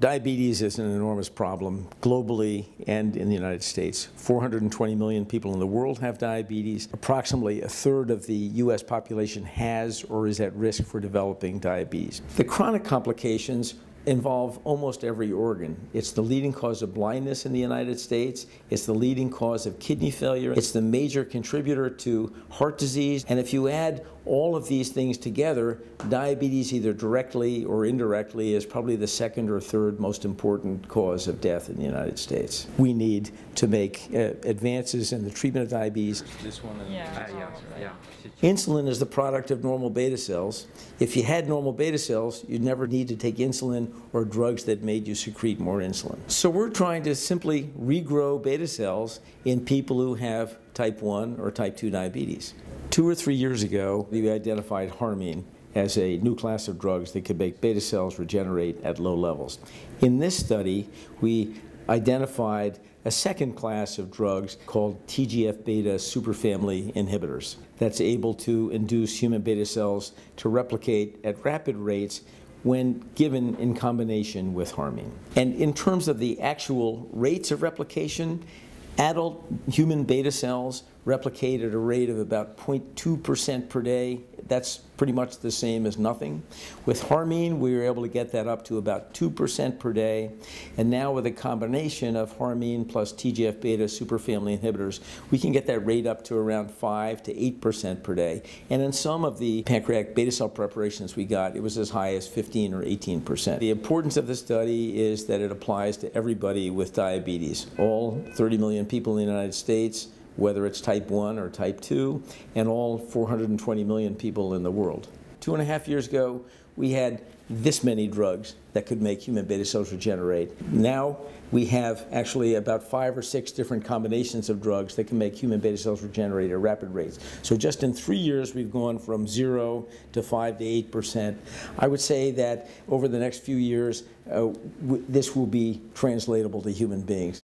Diabetes is an enormous problem globally and in the United States. 420 million people in the world have diabetes. Approximately a third of the U.S. population has or is at risk for developing diabetes. The chronic complications involve almost every organ. It's the leading cause of blindness in the United States. It's the leading cause of kidney failure. It's the major contributor to heart disease. And if you add all of these things together, diabetes, either directly or indirectly, is probably the second or third most important cause of death in the United States. We need to make advances in the treatment of diabetes. This one and Insulin is the product of normal beta cells. If you had normal beta cells, you'd never need to take insulin or drugs that made you secrete more insulin. So we're trying to simply regrow beta cells in people who have type 1 or type 2 diabetes. 2 or 3 years ago, we identified harmine as a new class of drugs that could make beta cells regenerate at low levels. In this study, we identified a second class of drugs called TGF beta superfamily inhibitors that's able to induce human beta cells to replicate at rapid rates when given in combination with harmine. And in terms of the actual rates of replication, adult human beta cells replicate at a rate of about 0.2% per day. That's pretty much the same as nothing. With harmine, we were able to get that up to about 2% per day. And now with a combination of harmine plus TGF beta superfamily inhibitors, we can get that rate up to around 5 to 8% per day. And in some of the pancreatic beta cell preparations we got, it was as high as 15 or 18%. The importance of the study is that it applies to everybody with diabetes, all 30 million people in the United States, whether it's type 1 or type 2, and all 420 million people in the world. 2.5 years ago, we had this many drugs that could make human beta cells regenerate. Now we have actually about 5 or 6 different combinations of drugs that can make human beta cells regenerate at rapid rates. So just in 3 years, we've gone from 0 to 5 to 8%. I would say that over the next few years, this will be translatable to human beings.